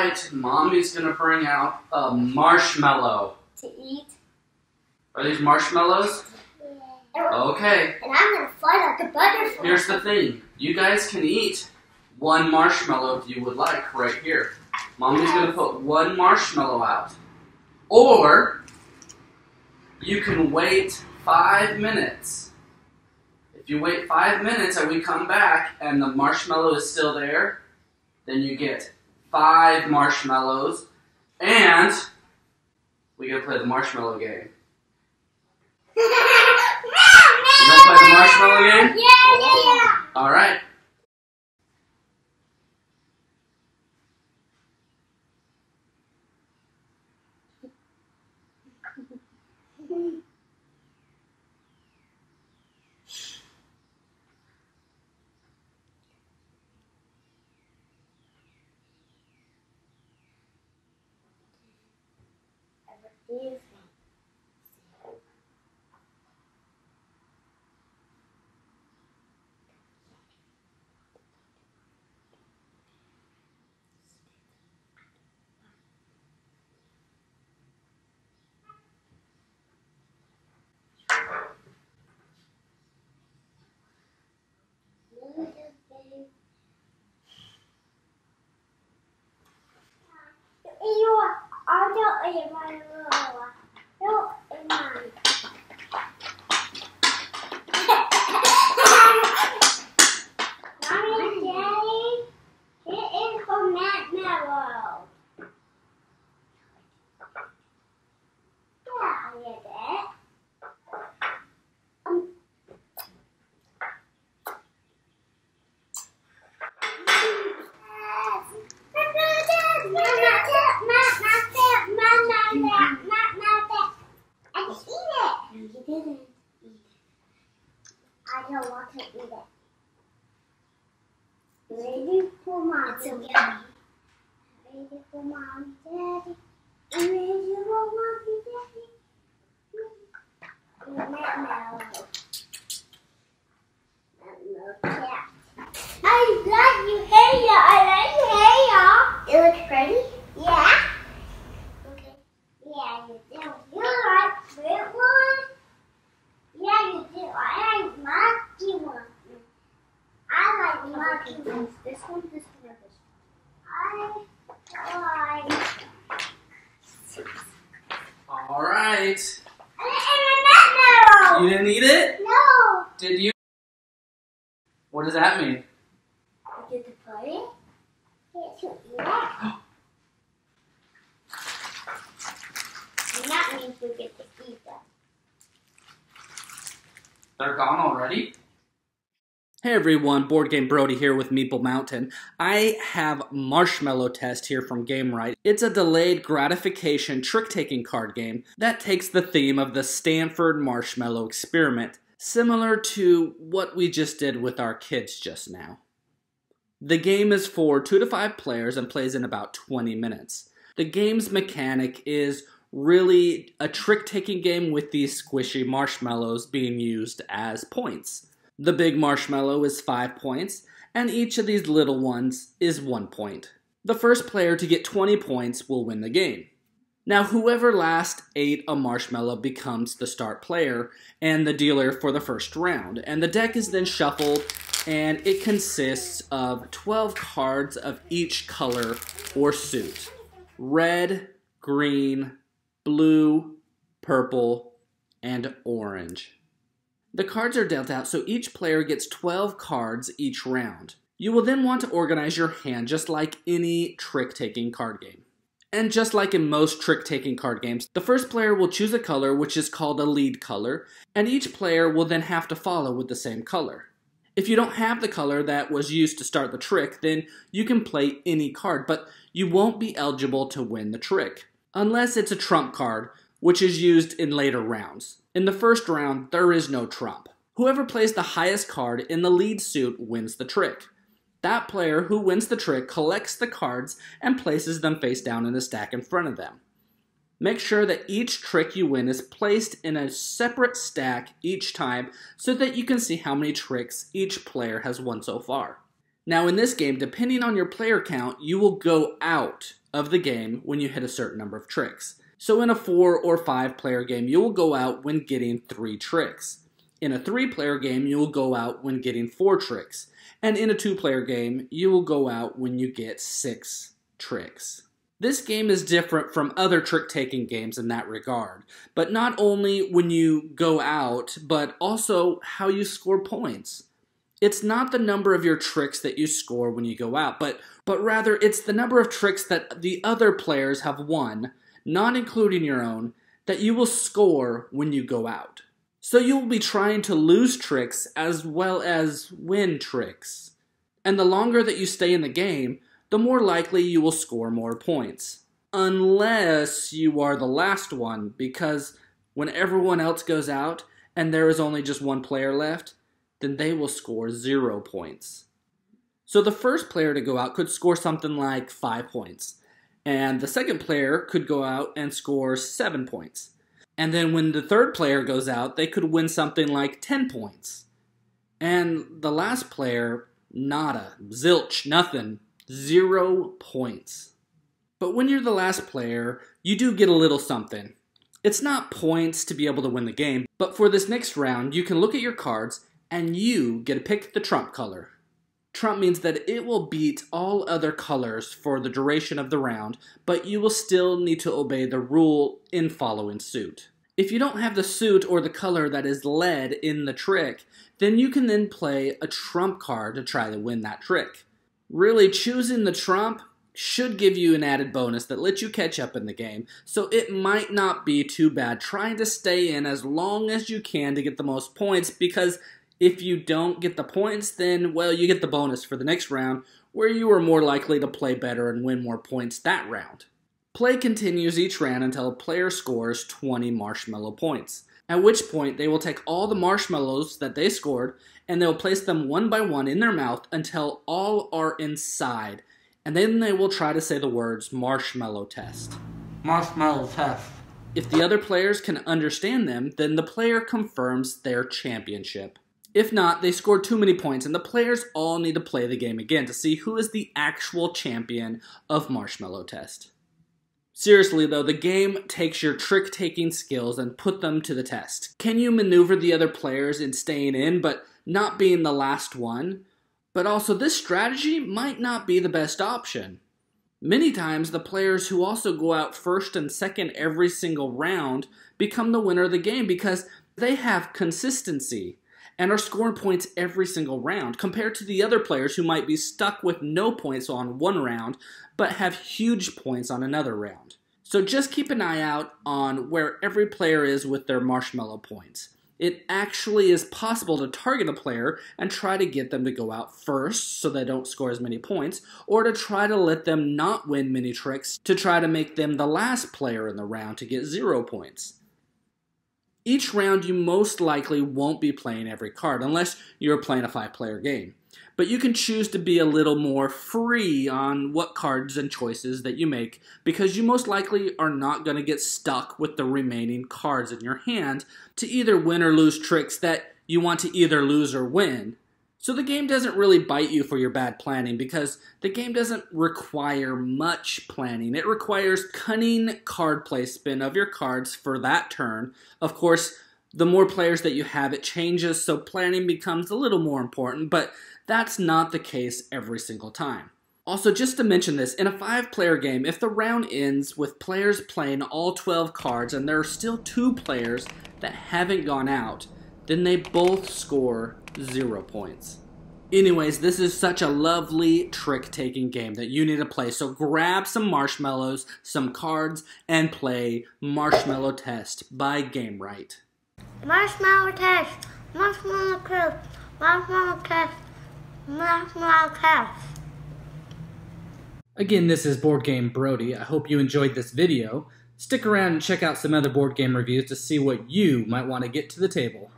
right, Mommy's gonna bring out a marshmallow. To eat. Are these marshmallows? Yeah. Okay. And I'm gonna fly like a butterfly. Here's the thing. You guys can eat one marshmallow if you would like right here. Mommy's gonna put one marshmallow out. Or you can wait 5 minutes. If you wait 5 minutes and we come back and the marshmallow is still there, then you get 5 marshmallows and we gotta play the marshmallow game. No, you gonna play the marshmallow game? Yeah. Alright. Alright. I didn't eat my marshmallow. You didn't eat it? No. Did you? What does that mean? I get to play it. Get to eat it. And that means we get to eat them. They're gone already? Hey everyone, Board Game Brody here with Meeple Mountain. I have marshmallow test here from Gamewright. It's a delayed gratification trick-taking card game that takes the theme of the Stanford Marshmallow Experiment, similar to what we just did with our kids just now. The game is for 2 to 5 players and plays in about 20 minutes. The game's mechanic is really a trick-taking game with these squishy marshmallows being used as points. The big marshmallow is 5 points, and each of these little ones is 1 point. The first player to get 20 points will win the game. Now, whoever last ate a marshmallow becomes the start player and the dealer for the first round. And the deck is then shuffled, and it consists of 12 cards of each color or suit. Red, green, blue, purple, and orange. The cards are dealt out so each player gets 12 cards each round. You will then want to organize your hand just like any trick-taking card game. And just like in most trick-taking card games, the first player will choose a color which is called a lead color, and each player will then have to follow with the same color. If you don't have the color that was used to start the trick, then you can play any card, but you won't be eligible to win the trick, unless it's a trump card, which is used in later rounds. In the first round, there is no trump. Whoever plays the highest card in the lead suit wins the trick. That player who wins the trick collects the cards and places them face down in the stack in front of them. Make sure that each trick you win is placed in a separate stack each time so that you can see how many tricks each player has won so far. Now in this game, depending on your player count, you will go out of the game when you hit a certain number of tricks. So in a 4 or 5 player game, you will go out when getting 3 tricks. In a 3 player game, you will go out when getting 4 tricks. And in a 2 player game, you will go out when you get 6 tricks. This game is different from other trick-taking games in that regard, but not only when you go out, but also how you score points. It's not the number of your tricks that you score when you go out, but rather it's the number of tricks that the other players have won, not including your own, that you will score when you go out. So you will be trying to lose tricks as well as win tricks. And the longer that you stay in the game, the more likely you will score more points. Unless you are the last one, because when everyone else goes out and there is only just one player left, then they will score 0 points. So the first player to go out could score something like 5 points, and the second player could go out and score 7 points. And then when the third player goes out, they could win something like 10 points. And the last player, nada, zilch, nothing. 0 points. But when you're the last player, you do get a little something. It's not points to be able to win the game, but for this next round, you can look at your cards and you get to pick the trump color. Trump means that it will beat all other colors for the duration of the round, but you will still need to obey the rule in following suit. If you don't have the suit or the color that is led in the trick, then you can then play a trump card to try to win that trick. Really, choosing the trump should give you an added bonus that lets you catch up in the game, so it might not be too bad trying to stay in as long as you can to get the most points, because if you don't get the points, then, well, you get the bonus for the next round, where you are more likely to play better and win more points that round. Play continues each round until a player scores 20 marshmallow points, at which point they will take all the marshmallows that they scored and they'll place them one by one in their mouth until all are inside, and then they will try to say the words marshmallow test. Marshmallow test. If the other players can understand them, then the player confirms their championship. If not, they scored too many points and the players all need to play the game again to see who is the actual champion of marshmallow test. Seriously though, the game takes your trick-taking skills and put them to the test. Can you maneuver the other players in staying in but not being the last one? But also this strategy might not be the best option. Many times the players who also go out first and second every single round become the winner of the game because they have consistency and are scoring points every single round, compared to the other players who might be stuck with no points on one round, but have huge points on another round. So just keep an eye out on where every player is with their marshmallow points. It actually is possible to target a player and try to get them to go out first so they don't score as many points, or to try to let them not win many tricks to try to make them the last player in the round to get 0 points. Each round you most likely won't be playing every card unless you're playing a 5-player game. But you can choose to be a little more free on what cards and choices that you make because you most likely are not going to get stuck with the remaining cards in your hand to either win or lose tricks that you want to either lose or win. So the game doesn't really bite you for your bad planning because the game doesn't require much planning. It requires cunning card placement of your cards for that turn. Of course, the more players that you have, it changes, so planning becomes a little more important, but that's not the case every single time. Also, just to mention this, in a 5-player game, if the round ends with players playing all 12 cards and there are still 2 players that haven't gone out, then they both score 0 points. Anyways, this is such a lovely trick-taking game that you need to play, so grab some marshmallows, some cards, and play Marshmallow Test by Gamewright. Marshmallow Test, Marshmallow Test, Marshmallow Test, Marshmallow Test. Again, this is Board Game Brody. I hope you enjoyed this video. Stick around and check out some other board game reviews to see what you might want to get to the table.